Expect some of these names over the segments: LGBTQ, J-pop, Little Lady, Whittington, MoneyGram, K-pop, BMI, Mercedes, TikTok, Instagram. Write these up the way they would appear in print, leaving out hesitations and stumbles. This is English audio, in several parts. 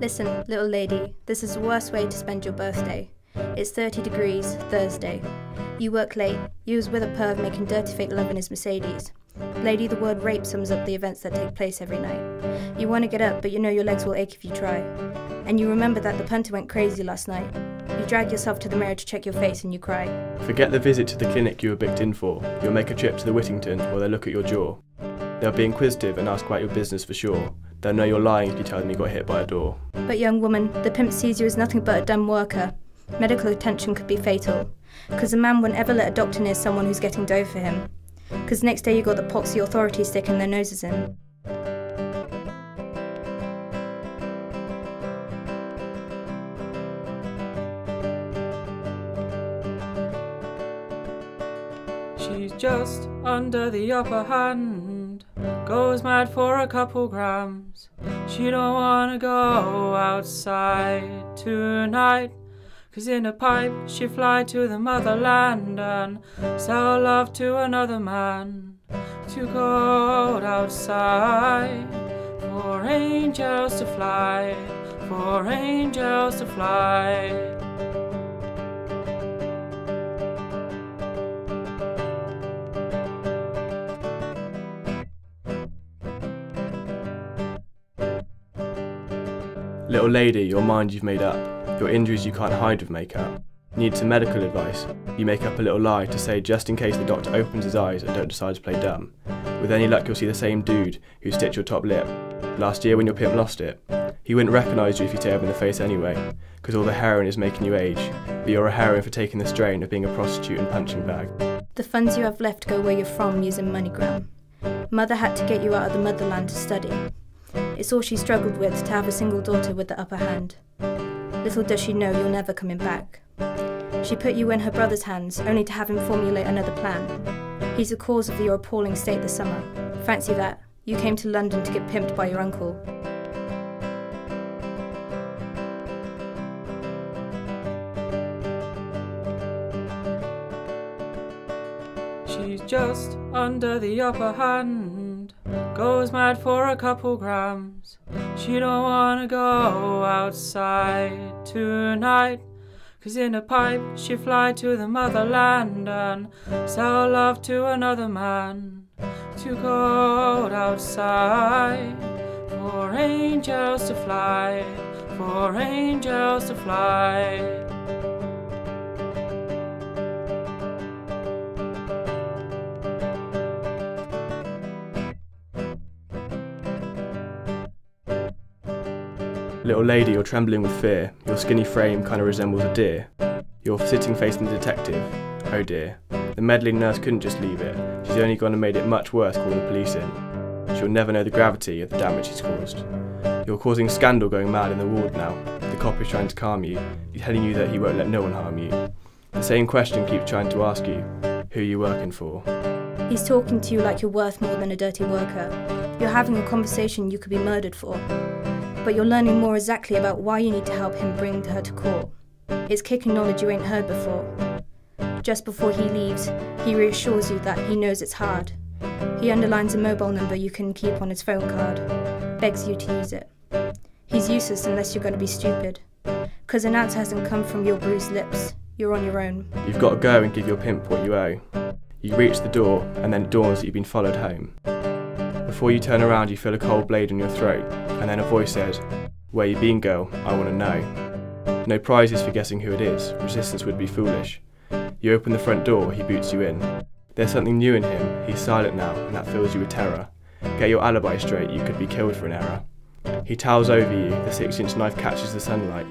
Listen, little lady, this is the worst way to spend your birthday. It's 30 degrees, Thursday. You work late, you was with a perv making dirty fake love in his Mercedes. Lady, the word rape sums up the events that take place every night. You want to get up, but you know your legs will ache if you try. And you remember that the punter went crazy last night. You drag yourself to the mirror to check your face and you cry. Forget the visit to the clinic you were booked in for. You'll make a trip to the Whittington or they'll look at your jaw. They'll be inquisitive and ask about your business for sure. They'll know you're lying if you tell them you got hit by a door. But young woman, the pimp sees you as nothing but a dumb worker. Medical attention could be fatal. Because a man won't ever let a doctor near someone who's getting dough for him. Because next day you got the poxy authorities sticking their noses in. She's just under the upper hand, goes mad for a couple grams. She don't wanna go outside tonight, 'cause in a pipe she fly to the motherland and sell love to another man. Too cold outside for angels to fly, for angels to fly. Little lady, your mind you've made up. Your injuries you can't hide with makeup. Need some medical advice. You make up a little lie to say just in case the doctor opens his eyes and don't decide to play dumb. With any luck you'll see the same dude who stitched your top lip. Last year when your pimp lost it. He wouldn't recognise you if you tear him in the face anyway, because all the heroin is making you age, but you're a heroine for taking the strain of being a prostitute and punching bag. The funds you have left go where you're from using MoneyGram. Mother had to get you out of the motherland to study. It's all she struggled with to have a single daughter with the upper hand. Little does she know you're never coming back. She put you in her brother's hands, only to have him formulate another plan. He's the cause of your appalling state this summer. Fancy that. You came to London to get pimped by your uncle. She's just under the upper hand, goes mad for a couple grams. She don't wanna go outside tonight, 'cause in a pipe she fly to the motherland and sell love to another man. Too cold outside for angels to fly, for angels to fly. Little lady, you're trembling with fear. Your skinny frame kind of resembles a deer. You're sitting facing the detective. Oh dear. The meddling nurse couldn't just leave it. She's only gone and made it much worse calling the police in. She'll never know the gravity of the damage she's caused. You're causing scandal going mad in the ward now. The cop is trying to calm you, telling you that he won't let no one harm you. The same question keeps trying to ask you. Who are you working for? He's talking to you like you're worth more than a dirty worker. You're having a conversation you could be murdered for. But you're learning more exactly about why you need to help him bring her to court. It's kicking knowledge you ain't heard before. Just before he leaves, he reassures you that he knows it's hard. He underlines a mobile number you can keep on his phone card, begs you to use it. He's useless unless you're going to be stupid. 'Cause an answer hasn't come from your bruised lips. You're on your own. You've got to go and give your pimp what you owe. You reach the door, and then it dawns that you've been followed home. Before you turn around, you feel a cold blade in your throat, and then a voice says, "Where you been, girl? I want to know." No prizes for guessing who it is. Resistance would be foolish. You open the front door, he boots you in. There's something new in him. He's silent now, and that fills you with terror. Get your alibi straight, you could be killed for an error. He towers over you, the 6-inch knife catches the sunlight.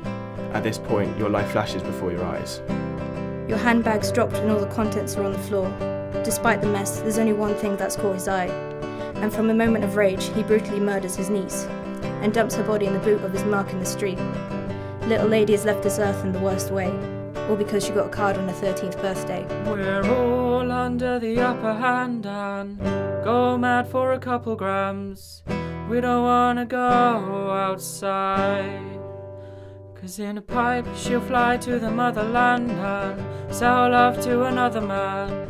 At this point, your life flashes before your eyes. Your handbag's dropped and all the contents are on the floor. Despite the mess, there's only one thing that's caught his eye. And from a moment of rage, he brutally murders his niece and dumps her body in the boot of his mark in the street. Little lady has left this earth in the worst way, all because she got a card on her 13th birthday. We're all under the upper hand and go mad for a couple grams. We don't wanna go outside, 'cause in a pipe she'll fly to the motherland and sell love to another man.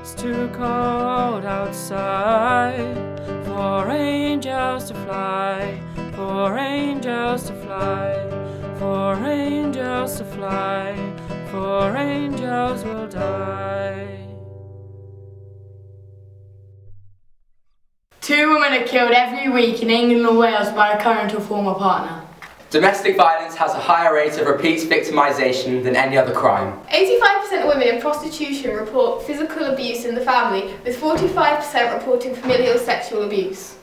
It's too cold outside for angels to fly, for for angels to fly, for angels to fly, for angels will die. Two women are killed every week in England and Wales by a current or former partner. Domestic violence has a higher rate of repeat victimisation than any other crime. 85% of women in prostitution report physical abuse in the family, with 45% reporting familial sexual abuse.